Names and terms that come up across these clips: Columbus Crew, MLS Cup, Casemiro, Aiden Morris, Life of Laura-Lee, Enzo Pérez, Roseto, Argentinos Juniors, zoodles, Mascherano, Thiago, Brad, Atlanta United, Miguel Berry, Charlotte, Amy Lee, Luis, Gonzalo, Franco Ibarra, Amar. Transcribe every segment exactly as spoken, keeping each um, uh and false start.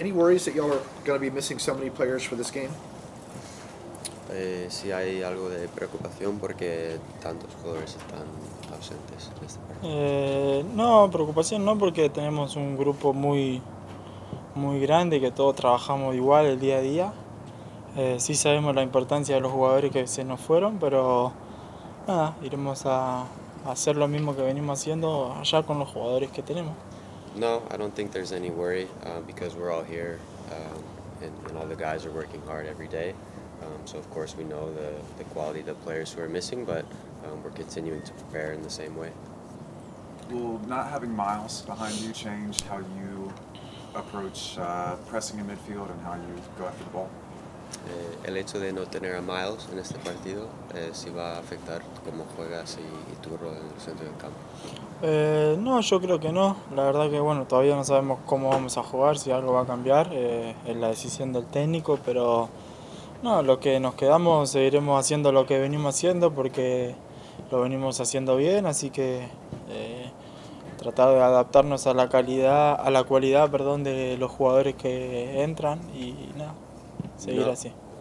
Any worries that y'all are going to be missing so many players for this game? Eh, sí hay algo de preocupación porque tantos jugadores están ausentes en este partido. Eh, no, preocupación no, porque tenemos un grupo muy, muy grande que todos trabajamos igual el día a día. Eh, sí sabemos la importancia de los jugadores que se nos fueron, pero nada, iremos a hacer lo mismo que venimos haciendo allá con los jugadores que tenemos. No, I don't think there's any worry uh, because we're all here um, and, and all the guys are working hard every day. Um, so of course we know the, the quality of the players who are missing, but um, we're continuing to prepare in the same way. Will not having Miles behind you change how you approach uh, pressing in midfield and how you go after the ball? Eh, el hecho de no tener a Miles en este partido eh, sí va a afectar cómo juegas y, y tu rol en el centro del campo. Eh, no, yo creo que no. La verdad que bueno, todavía no sabemos cómo vamos a jugar, si algo va a cambiar, eh, es la decisión del técnico, pero no, lo que nos quedamos seguiremos haciendo lo que venimos haciendo porque lo venimos haciendo bien, así que eh, tratar de adaptarnos a la calidad, a la cualidad, perdón, de los jugadores que entran y nada. No,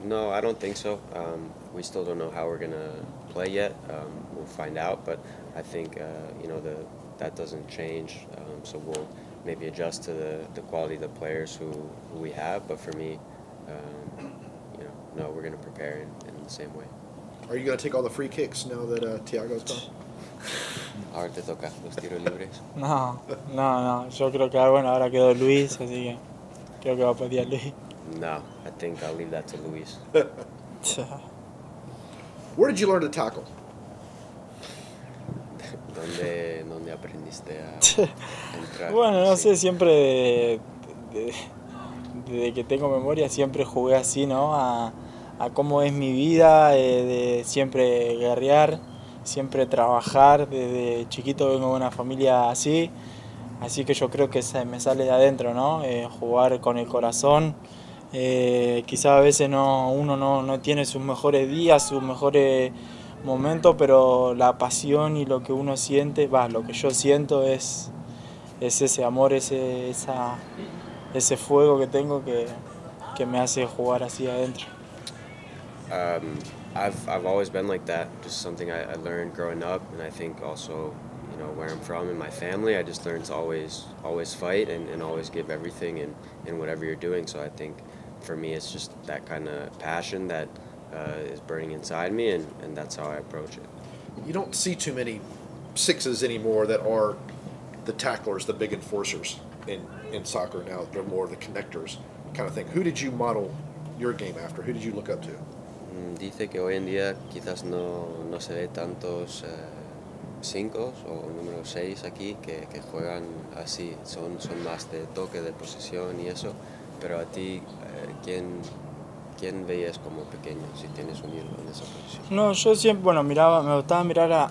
no, I don't think so. Um, we still don't know how we're gonna play yet. Um, we'll find out, but I think uh, you know the, that doesn't change. Um, so we'll maybe adjust to the, the quality of the players who, who we have. But for me, um, you know, no, we're gonna prepare in, in the same way. Are you gonna take all the free kicks now that uh, Thiago's gone? Ahora te toca los tiros libres. No, no, no. Yo creo que bueno ahora quedó Luis, así que creo que va a pedir Luis. No, I think I'll leave that to Luis. Where did you learn to tackle? ¿Dónde, dónde aprendiste a entrar? Bueno, no sé, siempre de, de, desde que tengo memoria siempre jugué así, ¿no? A, a cómo es mi vida, eh, de siempre guerrear, siempre trabajar. Desde chiquito vengo de una familia así, así que yo creo que se me sale de adentro, ¿no? Eh, jugar con el corazón. Eh, quizá a veces no, uno no, no tiene sus mejores días, sus mejores momentos, pero la pasión y lo que uno siente, bah, lo que yo siento es, es ese amor, ese, esa, ese fuego que tengo que, que me hace jugar así adentro. Um, I've, I've always been like that, just something I, I learned growing up, and I think also, you know, where I'm from and my family, I just learned to always, always fight and, and always give everything in, in whatever you're doing, so I think for me, it's just that kind of passion that uh, is burning inside me, and, and that's how I approach it. You don't see too many sixes anymore that are the tacklers, the big enforcers in, in soccer now. They're more the connectors kind of thing. Who did you model your game after? Who did you look up to? Dice que hoy en día quizás no, no se ve tantos cinco o número seis aquí que, que juegan así. Son, son más de toque, de posesión y eso. Pero a ti, ¿quién, quién veías como pequeño, si tienes un ídolo en esa posición? No, yo siempre, bueno, miraba, me gustaba mirar a,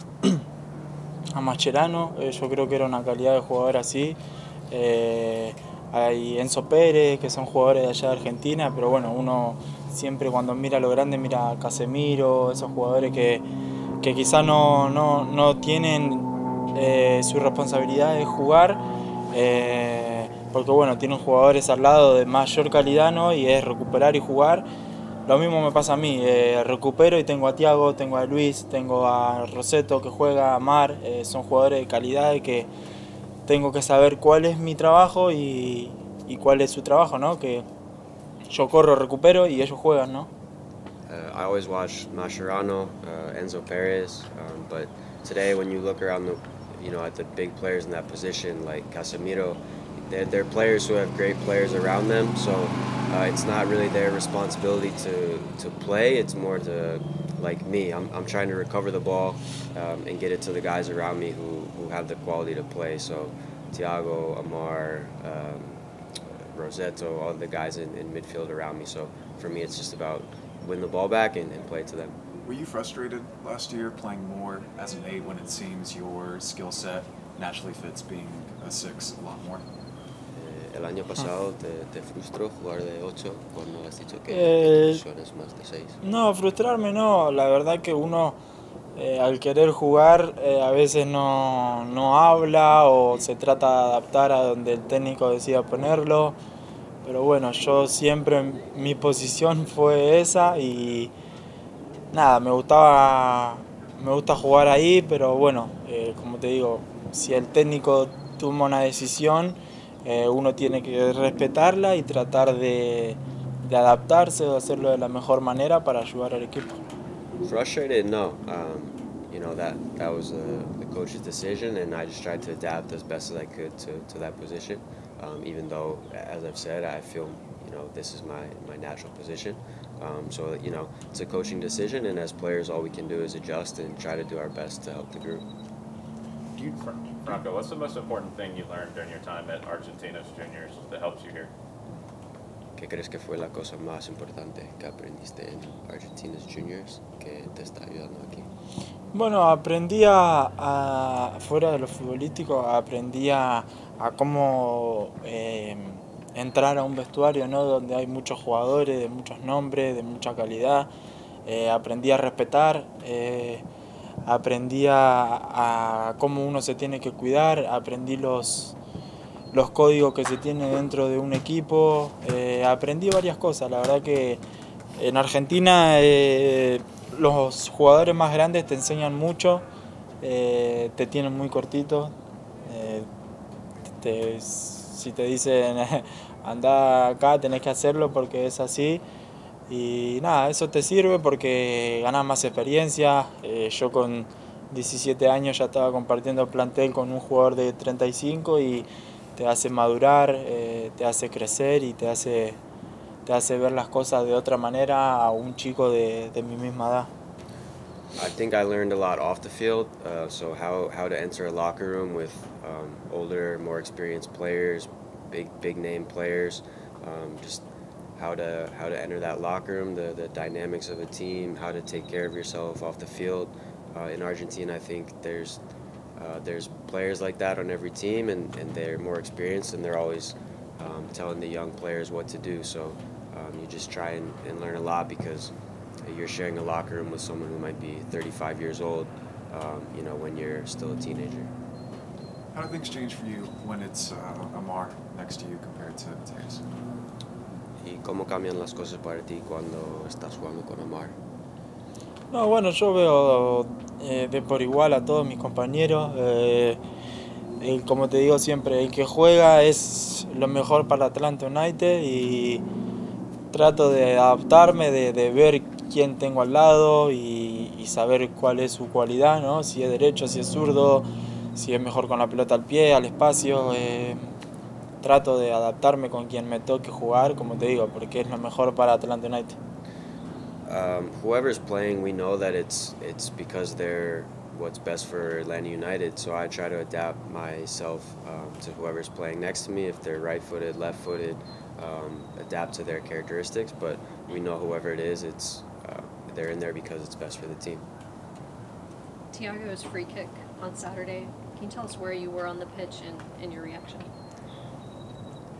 a Mascherano, eh, yo creo que era una calidad de jugador así. Eh, hay Enzo Pérez, que son jugadores de allá de Argentina, pero bueno, uno siempre cuando mira a lo grande, mira a Casemiro, esos jugadores que, que quizás no, no, no tienen eh, su responsabilidad de jugar. Eh, porque bueno, tienen jugadores al lado de mayor calidad, ¿no? Y es recuperar y jugar. Lo mismo me pasa a mí, eh, recupero y tengo a Thiago, tengo a Luis, tengo a Roseto que juega, a Amar, eh, son jugadores de calidad y que tengo que saber cuál es mi trabajo y, y cuál es su trabajo, ¿no? Que yo corro, recupero y ellos juegan, ¿no? Uh, I always watch Mascherano, uh, Enzo Pérez, um, but today when you look around the, you know, at the big players in that position like Casemiro, They're, they're players who have great players around them, so uh, it's not really their responsibility to, to play. It's more to, like me, I'm, I'm trying to recover the ball um, and get it to the guys around me who, who have the quality to play. So Thiago, Amar, um, Roseto, all the guys in, in midfield around me. So for me, it's just about win the ball back and, and play to them. Were you frustrated last year playing more as an eight when it seems your skill set naturally fits being a six a lot more? El año pasado te, te frustró jugar de ocho cuando has dicho que eh, eres más de seis. No, frustrarme no. La verdad que uno eh, al querer jugar eh, a veces no, no habla o se trata de adaptar a donde el técnico decida ponerlo. Pero bueno, yo siempre, mi posición fue esa y nada, me gustaba, me gusta jugar ahí, pero bueno, eh, como te digo, si el técnico toma una decisión, eh, uno tiene que respetarla y tratar de, de adaptarse, de hacerlo de la mejor manera para ayudar al equipo. Frustrated? No. Um... You know, that, that was uh, the coach's decision, and I just tried to adapt as best as I could to, to that position, um, even though, as I've said, I feel, you know, this is my, my natural position. Um, so, you know, it's a coaching decision, and as players, all we can do is adjust and try to do our best to help the group. You, Franco, what's the most important thing you learned during your time at Argentinos Juniors that helps you here? ¿Qué crees que fue la cosa más importante que aprendiste en Argentinos Juniors que te está ayudando aquí? Bueno, aprendí a, a fuera de lo futbolístico, aprendí a, a cómo eh, entrar a un vestuario, ¿no? Donde hay muchos jugadores, de muchos nombres, de mucha calidad. Eh, aprendí a respetar, eh, aprendí a, a cómo uno se tiene que cuidar, aprendí los... los códigos que se tiene dentro de un equipo, eh, aprendí varias cosas. La verdad que en Argentina eh, los jugadores más grandes te enseñan mucho, eh, te tienen muy cortito, eh, te, si te dicen andá acá tenés que hacerlo porque es así, y nada, eso te sirve porque ganás más experiencia. Eh, yo con diecisiete años ya estaba compartiendo plantel con un jugador de treinta y cinco y te hace madurar, eh, te hace crecer y te hace, te hace ver las cosas de otra manera a un chico de, de mi misma edad. I think I learned a lot off the field, uh, so how, how to enter a locker room with um, older, more experienced players, big big name players, um, just how to how to enter that locker room, the, the dynamics of a team, how to take care of yourself off the field. Uh, in Argentina, I think there's Uh, there's players like that on every team, and, and they're more experienced, and they're always um, telling the young players what to do. So um, you just try and, and learn a lot because you're sharing a locker room with someone who might be thirty-five years old, um, you know, when you're still a teenager. How do things change for you when it's uh, Amar next to you compared to Thiago? ¿Y cómo cambian las cosas para ti cuando estás jugando con Amar? No, bueno, yo veo eh, de por igual a todos mis compañeros. Eh, el, como te digo siempre, el que juega es lo mejor para Atlanta United y trato de adaptarme, de, de ver quién tengo al lado y, y saber cuál es su cualidad, ¿no? Si es derecho, si es zurdo, si es mejor con la pelota al pie, al espacio. Eh, trato de adaptarme con quien me toque jugar, como te digo, porque es lo mejor para Atlanta United. Um, whoever's playing, we know that it's it's because they're what's best for Atlanta United. So I try to adapt myself um, to whoever's playing next to me. If they're right-footed, left-footed, um, adapt to their characteristics. But we know whoever it is, it's uh, they're in there because it's best for the team. Thiago's free kick on Saturday. Can you tell us where you were on the pitch and, and your reaction?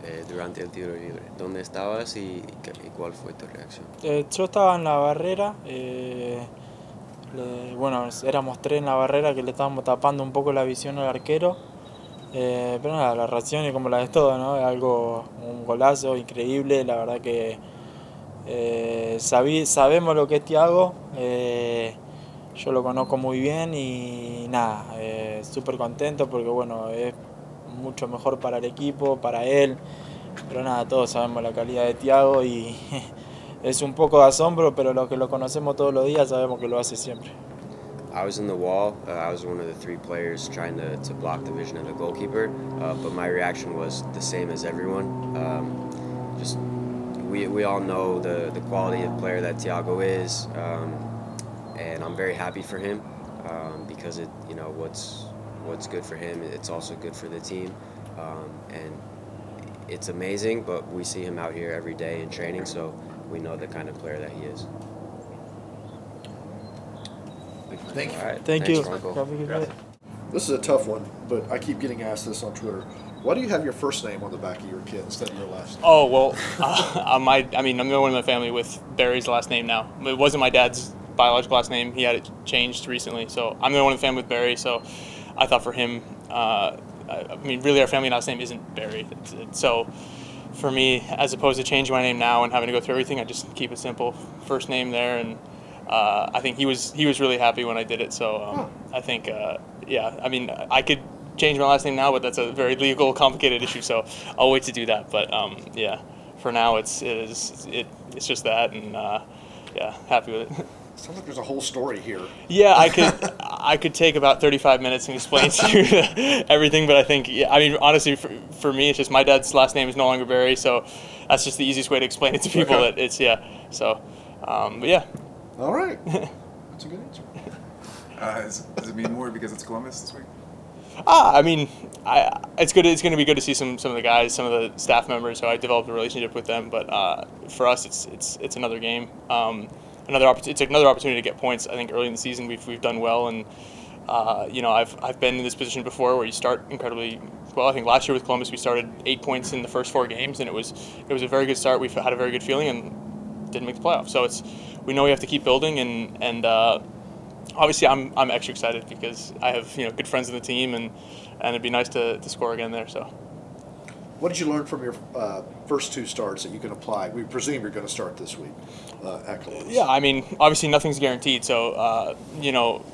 Eh, durante el tiro libre, ¿dónde estabas y, y cuál fue tu reacción? Eh, yo estaba en la barrera, eh, le, bueno, éramos tres en la barrera que le estábamos tapando un poco la visión al arquero, eh, pero nada, la reacción es como la de todo, ¿no? Algo, un golazo increíble, la verdad que eh, sabí, sabemos lo que es Thiago, eh, yo lo conozco muy bien y nada, eh, súper contento porque bueno, es mucho mejor para el equipo, para él, pero nada, todos sabemos la calidad de Thiago y es un poco de asombro, pero los que lo conocemos todos los días sabemos que lo hace siempre. I was in the wall. Uh, I was one of the three players trying to, to block the vision of the goalkeeper, uh, but my reaction was the same as everyone. Um, just we we all know the the quality of player that Thiago is, um, and I'm very happy for him um, because it you know what's. What's good for him, it's also good for the team, um, and it's amazing, but we see him out here every day in training, so we know the kind of player that he is. Thank you. All right. Thank Thanks, you. Michael. This is a tough one, but I keep getting asked this on Twitter. Why do you have your first name on the back of your kit instead of your last name? Oh, well, uh, my, I mean, I'm the only one in my family with Berry's last name now. It wasn't my dad's biological last name. He had it changed recently, so I'm the only one in the family with Berry, so I thought for him, uh, I mean, really our family last name isn't Berry, it's, it's, so for me, as opposed to changing my name now and having to go through everything. I just keep it simple. First name there, and uh, I think he was he was really happy when I did it. So um, I think, uh, yeah, I mean, I could change my last name now, but that's a very legal, complicated issue. So I'll wait to do that. But um, yeah, for now, it's it is it, it's just that, and uh, yeah, happy with it. Sounds like there's a whole story here. Yeah, I could I could take about thirty-five minutes and explain to you everything, but I think, yeah, I mean, honestly, for, for me, it's just my dad's last name is no longer Berry, so that's just the easiest way to explain it to people. That it's, yeah, so, um, but yeah. All right. That's a good answer. Uh, is, does it mean more because it's Columbus this week? Ah, I mean, I, it's good. It's going to be good to see some some of the guys, some of the staff members who I developed a relationship with them, but uh, for us, it's, it's, it's another game. Um, Another it's another opportunity to get points. I think early in the season we've we've done well, and uh, you know I've I've been in this position before where you start incredibly well. I think last year with Columbus we started eight points in the first four games, and it was it was a very good start. We've had a very good feeling and didn't make the playoffs. So it's we know we have to keep building, and and uh, obviously I'm I'm extra excited because I have you know good friends in the team, and and it'd be nice to to score again there. So. What did you learn from your uh, first two starts that you can apply? We presume you're going to start this week uh, at Columbus. Yeah, I mean, obviously nothing's guaranteed. So, uh, you know,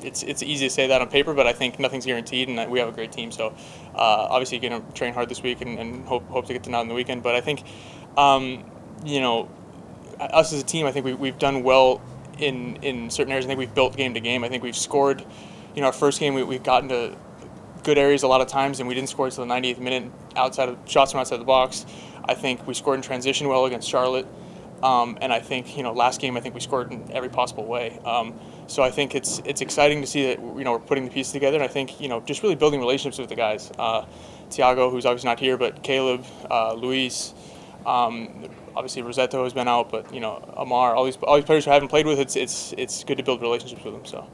it's it's easy to say that on paper, but I think nothing's guaranteed, and we have a great team. So, uh, obviously, you're going to train hard this week and, and hope hope to get to out on the weekend. But I think, um, you know, us as a team, I think we, we've done well in, in certain areas. I think we've built game to game. I think we've scored, you know, our first game, we, we've gotten to good areas a lot of times, and we didn't score until the ninetieth minute outside of shots from outside the box. I think we scored in transition well against Charlotte, um, and I think you know last game I think we scored in every possible way. Um, so I think it's it's exciting to see that you know we're putting the pieces together, and I think you know just really building relationships with the guys. Uh, Thiago, who's obviously not here, but Caleb, uh, Luis, um, obviously Roseto has been out, but you know Amar, all these all these players who I haven't played with, it's it's it's good to build relationships with them. So.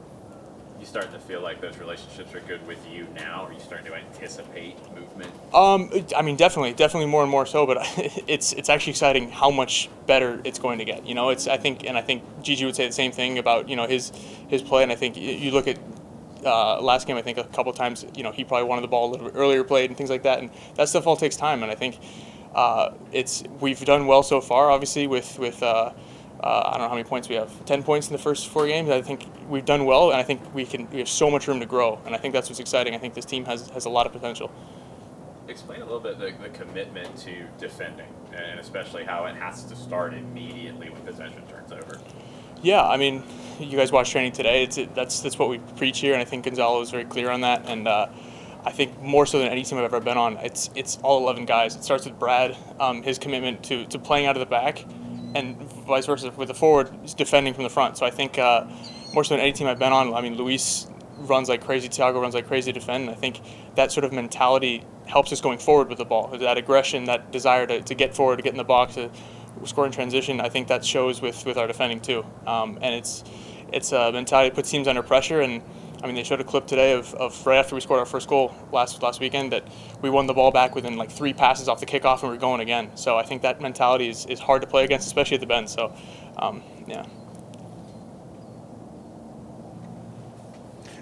You starting to feel like those relationships are good with you now? Or are you starting to anticipate movement? Um, I mean, definitely, definitely more and more so. But it's it's actually exciting how much better it's going to get. You know, it's I think, and I think Gigi would say the same thing about you know his his play. And I think you look at uh, last game. I think a couple of times, you know, he probably wanted the ball a little bit earlier played and things like that. And that stuff all takes time. And I think uh, it's we've done well so far. Obviously, with with. Uh, Uh, I don't know how many points we have. Ten points in the first four games. I think we've done well, and I think we can. We have so much room to grow, and I think that's what's exciting. I think this team has has a lot of potential. Explain a little bit the, the commitment to defending, and especially how it has to start immediately when possession turns over. Yeah, I mean, you guys watched training today. It's it, that's that's what we preach here, and I think Gonzalo is very clear on that. And uh, I think more so than any team I've ever been on, it's it's all eleven guys. It starts with Brad, um, his commitment to to playing out of the back. And vice versa with the forward defending from the front. So I think uh, more so than any team I've been on, I mean, Luis runs like crazy, Thiago runs like crazy to defend, and I think that sort of mentality helps us going forward with the ball. That aggression, that desire to, to get forward, to get in the box, to score in transition, I think that shows with, with our defending too. Um, and it's it's a mentality that puts teams under pressure, and I mean, they showed a clip today of, of right after we scored our first goal last last weekend that we won the ball back within like three passes off the kickoff and we were going again. So I think that mentality is, is hard to play against, especially at the bend. So, um, yeah.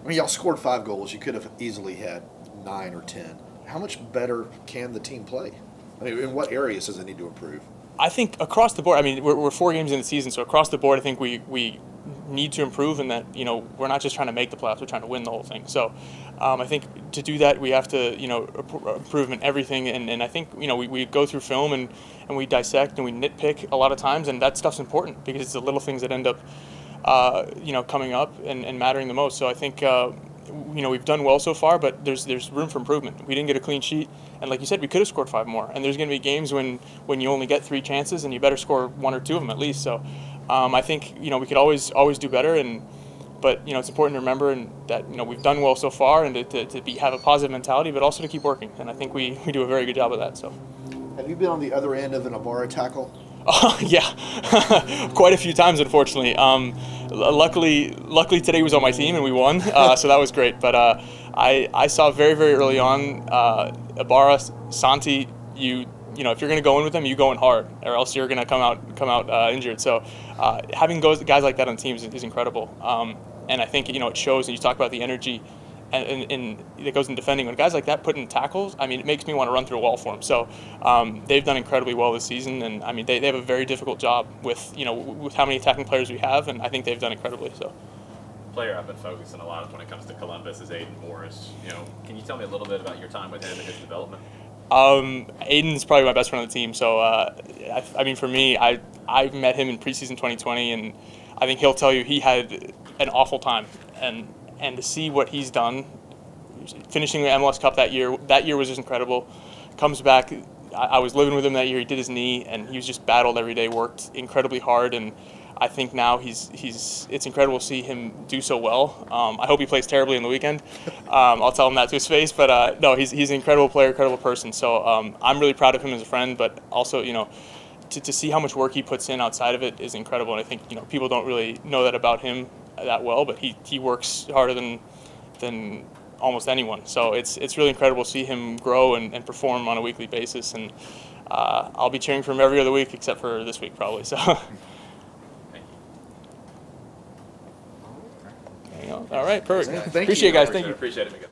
I mean, y'all scored five goals. You could have easily had nine or ten. How much better can the team play? I mean, in what areas does it need to improve? I think across the board. I mean, we're, we're four games in the season, so across the board, I think we we. need to improve, and that you know we're not just trying to make the playoffs; we're trying to win the whole thing. So, um, I think to do that we have to you know improve in everything, and, and I think you know we, we go through film and and we dissect and we nitpick a lot of times, and that stuff's important because it's the little things that end up uh, you know coming up and, and mattering the most. So I think uh, you know we've done well so far, but there's there's room for improvement. We didn't get a clean sheet, and like you said, we could have scored five more. And there's going to be games when when you only get three chances, and you better score one or two of them at least. So. Um, I think you know we could always always do better, and but you know it's important to remember and that you know we've done well so far, and to, to, to be have a positive mentality, but also to keep working. And I think we, we do a very good job of that. So, have you been on the other end of an Ibarra tackle? Oh, yeah, quite a few times, unfortunately. Um, luckily, luckily today he was on my team and we won, uh, so that was great. But uh, I I saw very very early on uh, Ibarra, Santi, you. You know, if you're going to go in with them, you go in hard, or else you're going to come out come out uh, injured. So, uh, having guys like that on teams is, is incredible, um, and I think you know it shows. And you talk about the energy, and, and that goes in defending. When guys like that put in tackles, I mean, it makes me want to run through a wall for them. So um, they've done incredibly well this season, and I mean, they, they have a very difficult job with, you know, with how many attacking players we have, and I think they've done incredibly so. Player I've been focusing a lot on when it comes to Columbus is Aiden Morris. You know, can you tell me a little bit about your time with him and his development? Um, Aiden's probably my best friend on the team. So, uh, I, I mean, for me, I I met him in preseason twenty twenty, and I think he'll tell you he had an awful time. And and to see what he's done, finishing the M L S Cup that year, that year was just incredible. Comes back. I, I was living with him that year. He did his knee, and he was just battled every day, worked incredibly hard, and I think now he's he's it's incredible to see him do so well. Um, I hope he plays terribly in the weekend. Um, I'll tell him that to his face. But uh, no, he's he's an incredible player, incredible person. So um, I'm really proud of him as a friend. But also, you know, to to see how much work he puts in outside of it is incredible. And I think, you know, people don't really know that about him that well. But he he works harder than than almost anyone. So it's it's really incredible to see him grow and, and perform on a weekly basis. And uh, I'll be cheering for him every other week except for this week probably. So. All right, perfect. Thank Appreciate you, guys. Thank you. Appreciate it, Miguel.